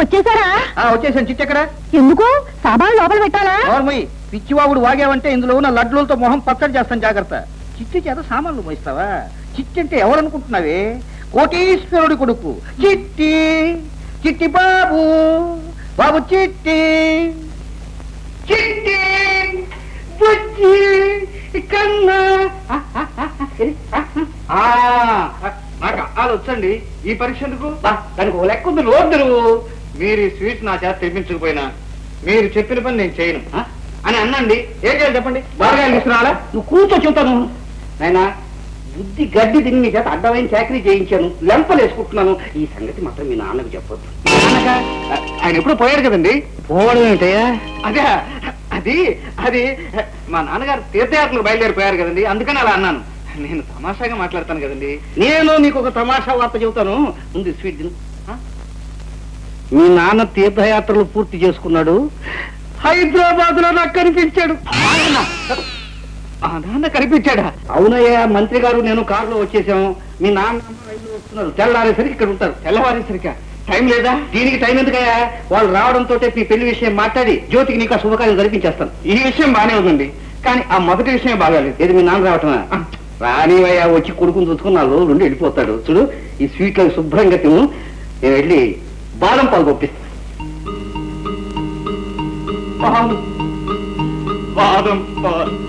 వచ్చేసారా? వచ్చేసాను. చిచ్చెక్కరా? ఎందుకు సాబాన్ లోపల పెట్టాలా? పిచ్చివాడు వాగావంటే ఇందులో ఉన్న లడ్లతో మొహం పక్కడి చేస్తాను. జాగ్రత్త. చిట్టి చేత సామాన్లు మోయిస్తావా? చిట్టి అంటే ఎవరనుకుంటున్నావే? కోటీశ్వరుడి కొడుకు చిట్టి. చిట్టి బాబు, బాబు చిట్టి. చిట్టి నాకు ఆలోచండి ఈ పరీక్షకు దానికి ఒక లెక్క ఉంది. లోద్దు నువ్వు. మీరు ఈ స్వీట్ నా చేత తెప్పించకపోయినా మీరు చెప్పిన పని నేను చేయను అని అన్నండి. ఏం చేయాలి చెప్పండి? బాగా తీసుకురావాలా? నువ్వు కూర్చో చెబుతాను. నాయనా బుద్ధి గడ్డి తిని నీ చేత అడ్డమైన చాకరీ చేయించాను. లెంపలు వేసుకుంటున్నాను. ఈ సంగతి మాత్రం మీ నాన్నకు చెప్పొద్దు. నాన్నక ఆయన ఎప్పుడు పోయారు కదండి. పోవడం ఏంటయ్యా? అదే అది అది మా నాన్నగారు తీర్థయాత్రలు బయలుదేరిపోయారు కదండి, అందుకని అలా అన్నాను. నేను తమాషాగా మాట్లాడతాను కదండి. నేను నీకు ఒక తమాషా వార్త చెబుతాను. ముందు స్వీట్ తిను. మీ నాన్న తీర్థయాత్రలు పూర్తి చేసుకున్నాడు. హైదరాబాద్ లో నాకు కనిపించాడు. నాన్న కనిపించాడా? అవునయ్యా, మంత్రి గారు నేను కారులో వచ్చేసాము. మీ నాన్న రైల్లో వస్తున్నారు. తెల్లారేసరికి ఇక్కడ ఉంటారు. తెల్లవారేసరికి టైం లేదా? దీనికి టైం ఎందుకయ్యా? వాళ్ళు రావడంతో మీ పెళ్లి విషయం మాట్లాడి జ్యోతికి నీకు ఆ శుభకార్యం జరిపించేస్తాను. ఈ విషయం బానే ఉందండి, కానీ ఆ మొదటి విషయం బాగాలేదు. ఏది మీ నాన్న రావటమా? రానివయ్యా, వచ్చి కొడుకుని చూసుకుని నాలుగు రోజులు ఉండి వెళ్ళిపోతాడు. చూడు ఈ స్వీట్లను శుభ్రంగా తిను. నేను వెళ్ళి బాదం పాలు పంపిస్తాను. బాదం పాలు